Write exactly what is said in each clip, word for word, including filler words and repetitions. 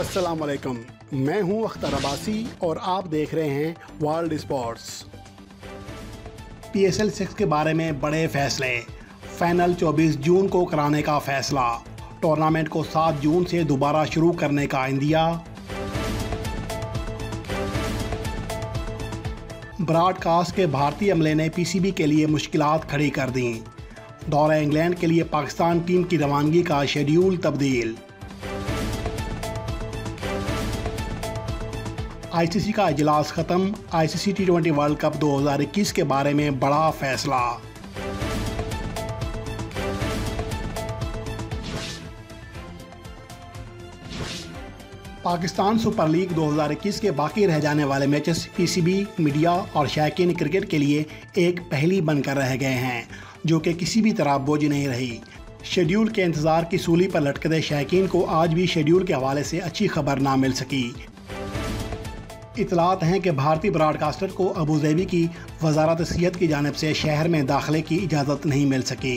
अस्सलाम वालेकुम, मैं हूं अख्तर अब्बासी और आप देख रहे हैं वर्ल्ड स्पोर्ट्स। पीएसएल सिक्स के बारे में बड़े फैसले, फाइनल चौबीस जून को कराने का फैसला, टूर्नामेंट को सात जून से दोबारा शुरू करने का इंदिया, ब्रॉडकास्ट के भारतीय अमले ने पीसीबी के लिए मुश्किलात खड़ी कर दी, दौरे इंग्लैंड के लिए पाकिस्तान टीम की रवानगी का शेड्यूल तब्दील, आईसीसी का इजलास ख़त्म, ICC T twenty World Cup दो हज़ार इक्कीस के बारे में बड़ा फैसला। पाकिस्तान सुपर लीग दो हज़ार इक्कीस के बाकी रह जाने वाले मैचेस पीसीबी, मीडिया और शायकीन क्रिकेट के लिए एक पहेली बनकर रह गए हैं, जो कि किसी भी तरह बोझ नहीं रही। शेड्यूल के इंतज़ार की सूली पर लटकते शायकीन को आज भी शेड्यूल के हवाले से अच्छी खबर ना मिल सकी। इतलात हैं कि भारतीय ब्रॉडकास्टर को अबूधाबी की वजारत सेहत की जानब से शहर में दाखिले की इजाज़त नहीं मिल सकी।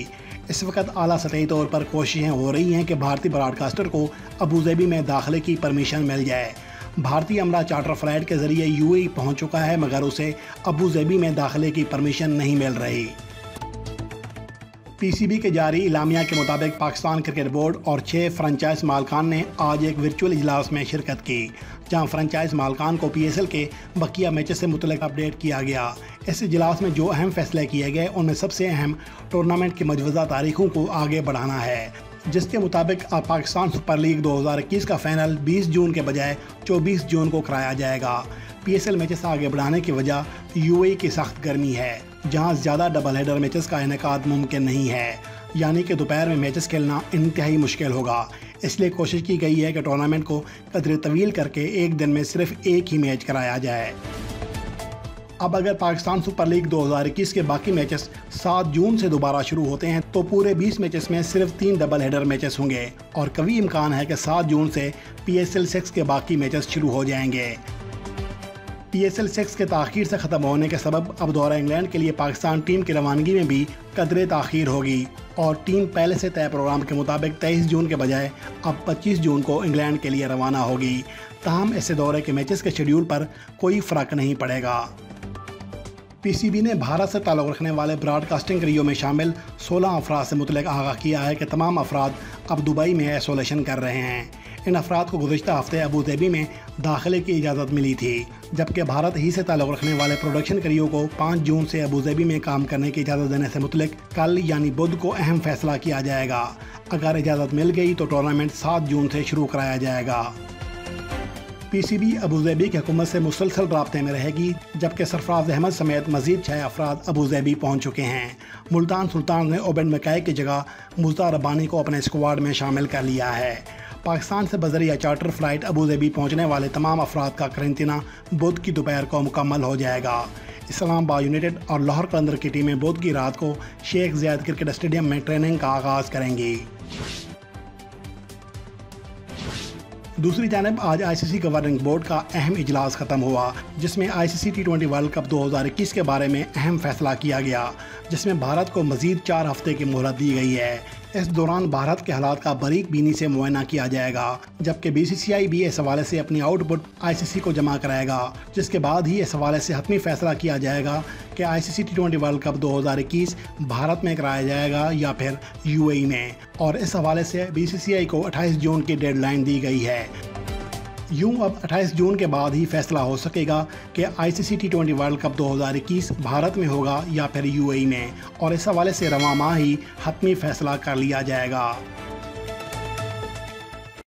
इस वक्त आला सतही तौर पर कोशिशें हो रही हैं कि भारतीय ब्रॉडकास्टर को अबूधाबी में दाखिले की परमिशन मिल जाए। भारतीय अमला चार्टर फ्लाइट के ज़रिए यूएई पहुंच चुका है, मगर उसे अबूधाबी में दाखिले की परमिशन नहीं मिल रही। पीसीबी के जारी इलामिया के मुताबिक पाकिस्तान क्रिकेट बोर्ड और छः फ्रेंचाइज मालकान ने आज एक वर्चुअल इजलास में शिरकत की, जहां फ्रेंचाइज मालकान को पीएसएल के बकिया मैचेस से मुतल्लिक़ अपडेट किया गया। इस इजलास में जो अहम फैसले किए गए, उनमें सबसे अहम टूर्नामेंट की मजवज़ा तारीखों को आगे बढ़ाना है, जिसके मुताबिक अब पाकिस्तान सुपर लीग दो हज़ार इक्कीस का फाइनल बीस जून के बजाय चौबीस जून को कराया जाएगा। पीएसएल मैचेस आगे बढ़ाने की वजह यूएई की सख्त गर्मी है, जहां ज़्यादा डबल हेडर मैचेस का इनेकाद मुमकिन नहीं है, यानी कि दोपहर में मैचेस खेलना इंतहाई मुश्किल होगा। इसलिए कोशिश की गई है कि टूर्नामेंट को कदर तवील करके एक दिन में सिर्फ एक ही मैच कराया जाए। अब अगर पाकिस्तान सुपर लीग दो हज़ार इक्कीस के बाकी मैचेस सात जून से दोबारा शुरू होते हैं, तो पूरे बीस मैचेस में सिर्फ तीन डबल हेडर मैचेस होंगे और कभी इम्कान है कि सात जून से पीएसएल सिक्स के बाकी मैचेस शुरू हो जाएंगे। पीएसएल सिक्स के ताख़ीर से ख़त्म होने के सबब अब दौरा इंग्लैंड के लिए पाकिस्तान टीम की रवानगी में भी कदरे ताख़ीर होगी और टीम पहले से तय प्रोग्राम के मुताबिक तेईस जून के बजाय अब पच्चीस जून को इंग्लैंड के लिए रवाना होगी। तहम ऐसे दौरे के मैचेस के शेड्यूल पर कोई फ़र्क नहीं पड़ेगा। पीसीबी ने भारत से ताल्लुक़ रखने वाले ब्रॉडकास्टिंग करियर में शामिल सोलह अफराद से मुतल्लिक़ आगाह किया है कि तमाम अफराद अब दुबई में आइसोलेशन कर रहे हैं। इन अफराद को गुज़श्ता हफ्ते अबूधाबी में दाखिले की इजाज़त मिली थी, जबकि भारत ही से ताल्लुक़ रखने वाले प्रोडक्शन करियर को पाँच जून से अबूधाबी में काम करने की इजाज़त देने से मुतल्लिक़ कल यानी बुध को अहम फैसला किया जाएगा। अगर इजाज़त मिल गई तो टूर्नामेंट सात जून से शुरू कराया जाएगा। पीसीबी अबूधाबी की हुकूमत से मुसलसल राब्ते में रहेगी, जबकि सरफराज अहमद समेत मजीद छः अफराद अबूधाबी पहुँच चुके हैं। मुल्तान सुल्तान ने ओबेड मकै की जगह मुज़्तार बानी को अपने स्क्वाड में शामिल कर लिया है। पाकिस्तान से बजरिया चार्टर फ्लाइट अबूधाबी पहुँचने वाले तमाम अफराद का करंतना बुध की दोपहर को मुकम्मल हो जाएगा। इस्लामाबाद यूनाइटेड और लाहौर क़लंदर की टीमें बुध की रात को शेख ज़ायद क्रिकेट स्टेडियम में ट्रेनिंग का आगाज़ करेंगी। दूसरी जानब आज आईसीसी गवर्निंग बोर्ड का अहम इजलास ख़त्म हुआ, जिसमें ICC T twenty World Cup दो हज़ार इक्कीस के बारे में अहम फैसला किया गया, जिसमें भारत को मजीद चार हफ्ते की मोहलत दी गई है। इस दौरान भारत के हालात का बारीक बीनी से मुआयना किया जाएगा, जबकि बीसीसीआई भी इस हवाले से अपनी आउटपुट आईसीसी को जमा कराएगा, जिसके बाद ही इस हवाले से हतमी फैसला किया जाएगा कि ICC T twenty World Cup दो हज़ार इक्कीस भारत में कराया जाएगा या फिर यूएई में, और इस हवाले से बीसीसीआई को अट्ठाईस जून की डेडलाइन दी गई है। यूं अब अट्ठाईस जून के बाद ही फैसला हो सकेगा कि ICC T twenty World Cup दो हज़ार इक्कीस भारत में होगा या फिर यूएई में, और इस हवाले से रवां माह ही हतमी फैसला कर लिया जाएगा।